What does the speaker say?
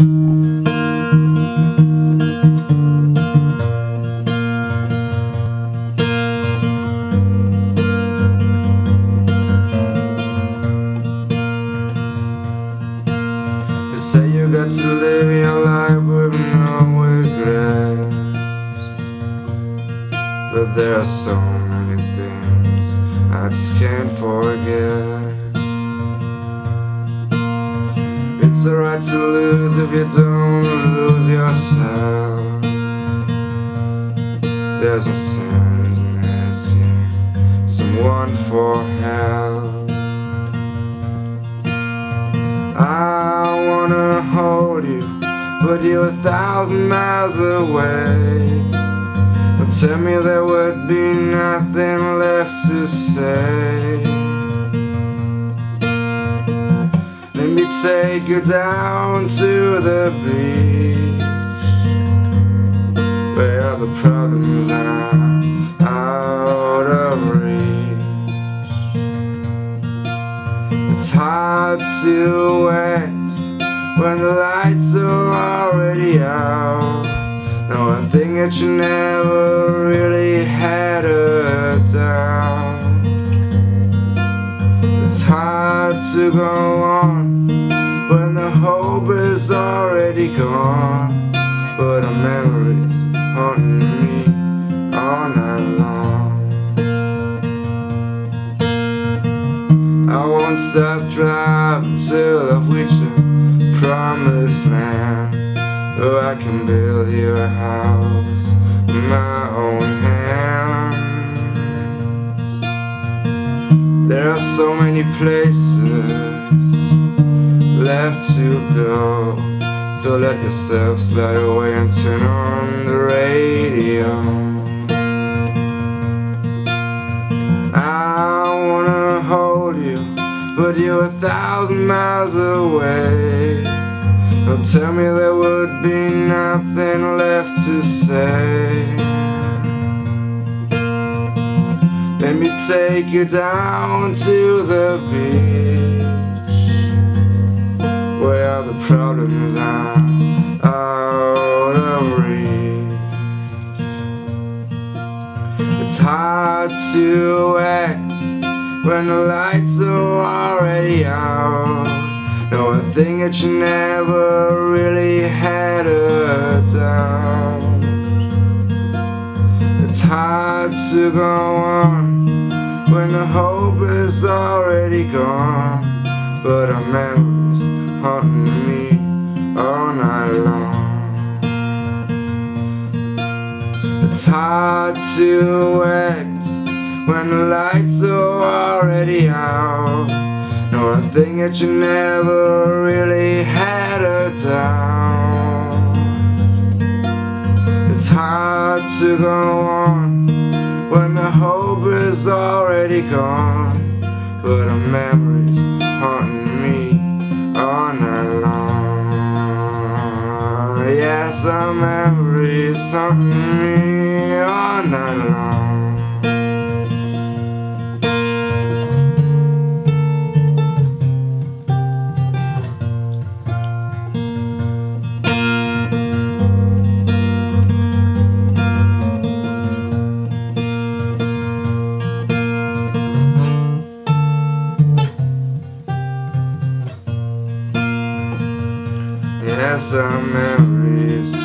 Say you got to live your life with no regrets, but there are so many things I just can't forget. It's alright to lose if you don't lose yourself. There's no sense in asking someone for help. I wanna hold you, but you're 1,000 miles away. But tell me there would be nothing left to say. Let me take you down to the beach, where the problems are out of reach. It's hard to wait when the lights are already out. No, I think that you never really had a doubt. It's hard to go on when the hope is already gone, but our memories haunting me all night long. I won't stop driving till I've reached the promised land. Oh, I can build you a house with my own hands. There are so many places left to go, so let yourself slide away and turn on the radio. I wanna hold you, but you're 1,000 miles away. Don't tell me there would be nothing left to say. Let me take you down to the beach, where the problems are out of reach. It's hard to act when the lights are already out. No, I think that you never really had a doubt. It's hard to go on when the hope is already gone, but our memories haunting me all night long. It's hard to act when the lights are already out. No, I think that you never really had a doubt. It's hard to go on when the hope is already gone, but our memories haunting me all night long. Yes, our memories haunting me all night long. Yes, our memories